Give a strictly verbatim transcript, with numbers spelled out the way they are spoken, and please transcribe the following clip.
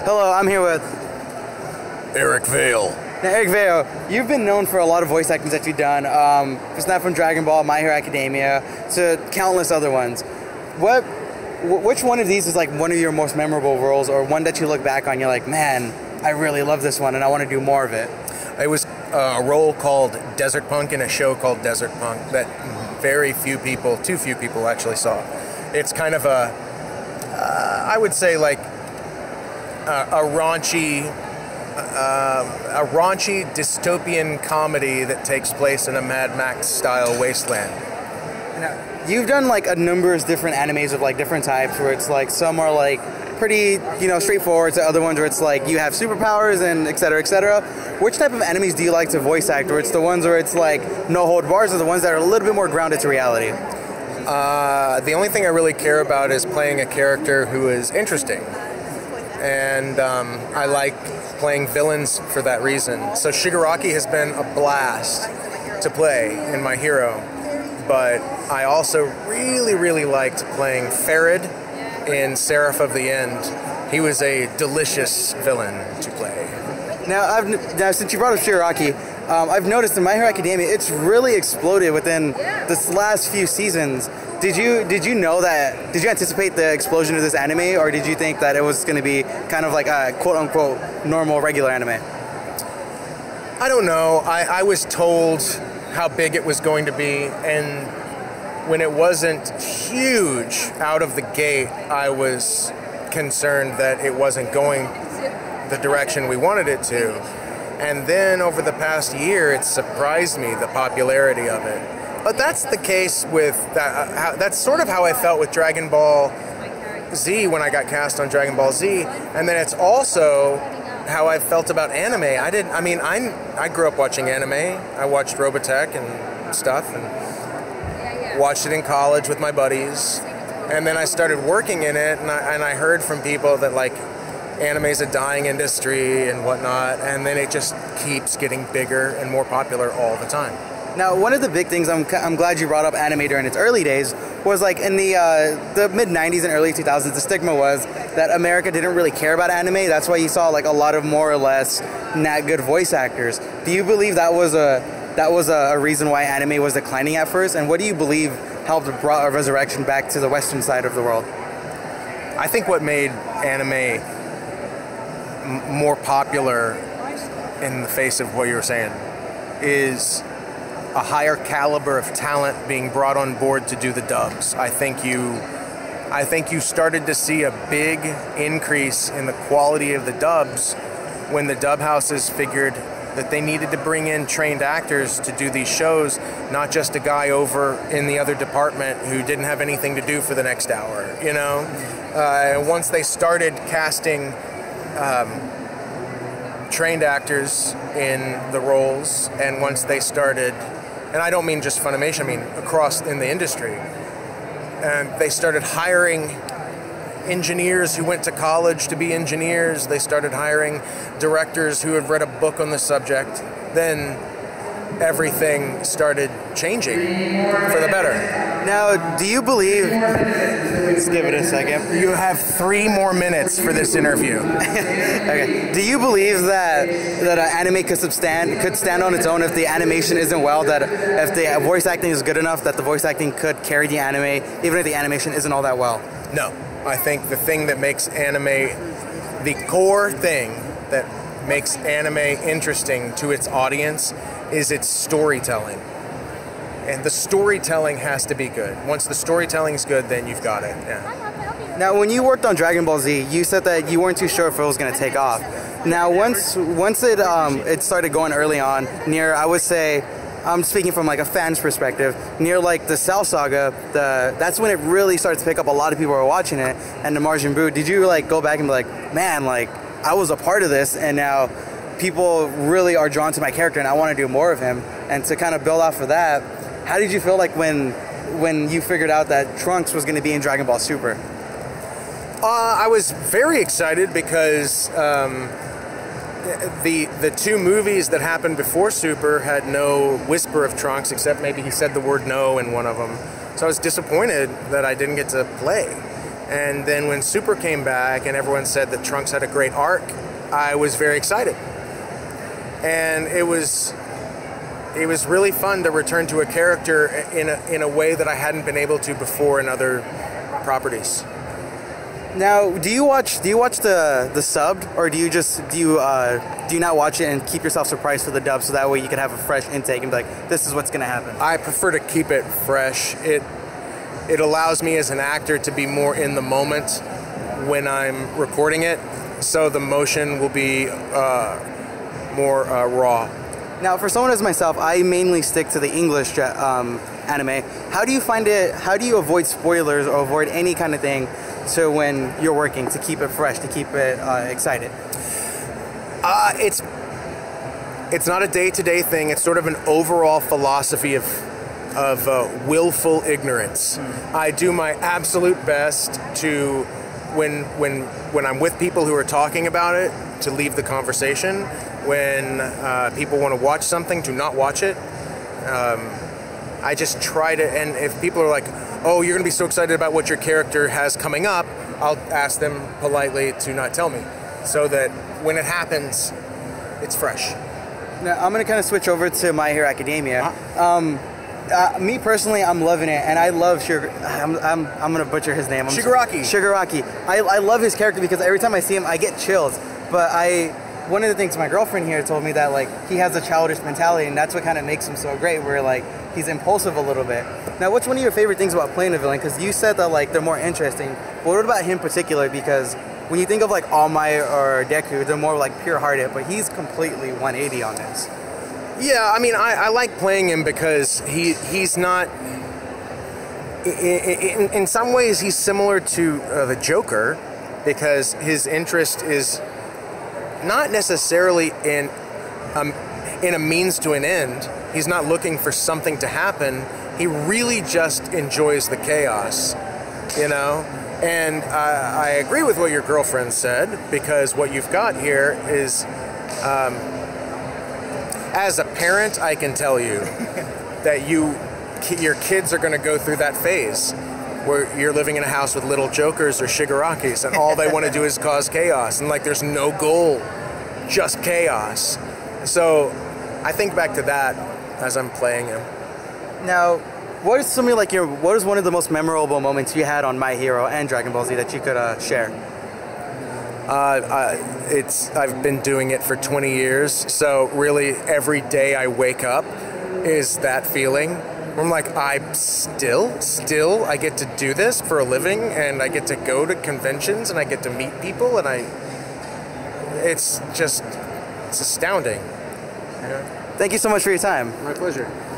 Hello, I'm here with... Eric Vale. Now, Eric Vale, you've been known for a lot of voice actings that you've done. Um, it's not from Dragon Ball, My Hero Academia, to countless other ones. What, which one of these is like one of your most memorable roles, or one that you look back on, you're like, man, I really love this one and I want to do more of it? It was uh, a role called Desert Punk in a show called Desert Punk that very few people, too few people actually saw. It's kind of a, uh, I would say like a, a raunchy, uh, a raunchy dystopian comedy that takes place in a Mad Max style wasteland. Now, you've done like a number of different animes of like different types where it's like some are like pretty, you know, straightforward, to other ones where it's like you have superpowers and et cetera, et cetera. Which type of enemies do you like to voice act, or it's the ones where it's like no hold bars, or the ones that are a little bit more grounded to reality? Uh, the only thing I really care about is playing a character who is interesting, and um, I like playing villains for that reason. So Shigaraki has been a blast to play in My Hero, but I also really, really liked playing Farid in Seraph of the End. He was a delicious villain to play. Now, I've, now since you brought up Shigaraki, um, I've noticed in My Hero Academia, it's really exploded within this last few seasons. Did you did you know that? Did you anticipate the explosion of this anime, or did you think that it was going to be kind of like a quote unquote normal regular anime? I don't know. I, I was told how big it was going to be, and when it wasn't huge out of the gate, I was concerned that it wasn't going the direction we wanted it to. And then over the past year, it surprised me, the popularity of it. But that's the case with, that, uh, how, that's sort of how I felt with Dragon Ball Z when I got cast on Dragon Ball Z. And then it's also how I felt about anime. I didn't, I mean, I, I grew up watching anime. I watched Robotech and stuff, and watched it in college with my buddies, and then I started working in it, and I, and I heard from people that like anime's a dying industry and whatnot, and then it just keeps getting bigger and more popular all the time. Now, one of the big things, I'm, I'm glad you brought up anime during its early days, was like in the, uh, the mid nineties and early two thousands, the stigma was that America didn't really care about anime. That's why you saw like a lot of more or less not good voice actors. Do you believe that was a That was a reason why anime was declining at first? And what do you believe helped brought a resurrection back to the Western side of the world? I think what made anime m more popular, in the face of what you were saying, is a higher caliber of talent being brought on board to do the dubs. I think you, I think you started to see a big increase in the quality of the dubs when the dub houses figured that they needed to bring in trained actors to do these shows, not just a guy over in the other department who didn't have anything to do for the next hour, you know? Uh, once they started casting um, trained actors in the roles, and once they started, and I don't mean just Funimation, I mean across in the industry, and they started hiring engineers who went to college to be engineers. They started hiring directors who had read a book on the subject. Then everything started changing for the better. Now, do you believe... Let's give it a second. You have three more minutes for this interview. Okay. Do you believe that that uh, anime could stand could stand on its own if the animation isn't well? That if the voice acting is good enough, that the voice acting could carry the anime, even if the animation isn't all that well? No. I think the thing that makes anime, the core thing that makes anime interesting to its audience, is its storytelling. And the storytelling has to be good. Once the storytelling is good, then you've got it. Yeah. Now, when you worked on Dragon Ball Z, you said that you weren't too sure if it was going to take off. Now, once once it um, it started going early on, near, I would say, I'm speaking from like a fan's perspective, near like the Cell Saga, the, that's when it really started to pick up. A lot of people are watching it, and the Majin Buu. Did you like go back and be like, man, like I was a part of this, and now people really are drawn to my character and I want to do more of him? And to kind of build off of that, how did you feel like when, when you figured out that Trunks was going to be in Dragon Ball Super? Uh, I was very excited because um, The, the two movies that happened before Super had no whisper of Trunks, except maybe he said the word no in one of them. So I was disappointed that I didn't get to play. And then when Super came back and everyone said that Trunks had a great arc, I was very excited. And it was it was really fun to return to a character in a, in a way that I hadn't been able to before in other properties. Now, do you watch do you watch the the sub, or do you just do you uh, do you not watch it and keep yourself surprised for the dub, so that way you can have a fresh intake and be like, this is what's going to happen? I prefer to keep it fresh. It it allows me as an actor to be more in the moment when I'm recording it, so the motion will be uh, more uh, raw. Now, for someone as myself, I mainly stick to the English um, anime. How do you find it? How do you avoid spoilers or avoid any kind of thing? So when you're working, to keep it fresh, to keep it uh, excited? Uh, it's it's not a day-to-day thing. It's sort of an overall philosophy of, of uh, willful ignorance. Mm. I do my absolute best to, when, when, when I'm with people who are talking about it, to leave the conversation. When uh, people want to watch something, do not watch it. Um, I just try to, and if people are like, oh, you're going to be so excited about what your character has coming up, I'll ask them politely to not tell me, so that when it happens, it's fresh. Now, I'm going to kind of switch over to My Hero Academia. Huh? Um, uh, me personally, I'm loving it, and I love Sugar. I'm, I'm, I'm going to butcher his name. I'm Shigaraki. Shigaraki. I, I love his character because every time I see him, I get chills. But I... One of the things my girlfriend here told me that, like, he has a childish mentality, and that's what kind of makes him so great, where, like, he's impulsive a little bit. Now, what's one of your favorite things about playing a villain? Because you said that, like, they're more interesting, but what about him in particular? Because when you think of, like, All Might or Deku, they're more, like, pure-hearted, but he's completely one eighty on this. Yeah, I mean, I, I like playing him because he he's not... In, in some ways, he's similar to uh, the Joker, because his interest is... not necessarily in, um, in a means to an end. He's not looking for something to happen. He really just enjoys the chaos, you know? And I, I agree with what your girlfriend said, because what you've got here is, um, as a parent, I can tell you that you, your kids are gonna go through that phase where you're living in a house with little Jokers or Shigarakis, and all they want to do is cause chaos, and like there's no goal, just chaos. So I think back to that as I'm playing him. Now, what is something like your, what is one of the most memorable moments you had on My Hero and Dragon Ball Z that you could uh, share? Uh, I, it's I've been doing it for twenty years, so really every day I wake up is that feeling. I'm like, I still, still, I get to do this for a living, and I get to go to conventions, and I get to meet people, and I, it's just, it's astounding. Yeah. Thank you so much for your time. My pleasure.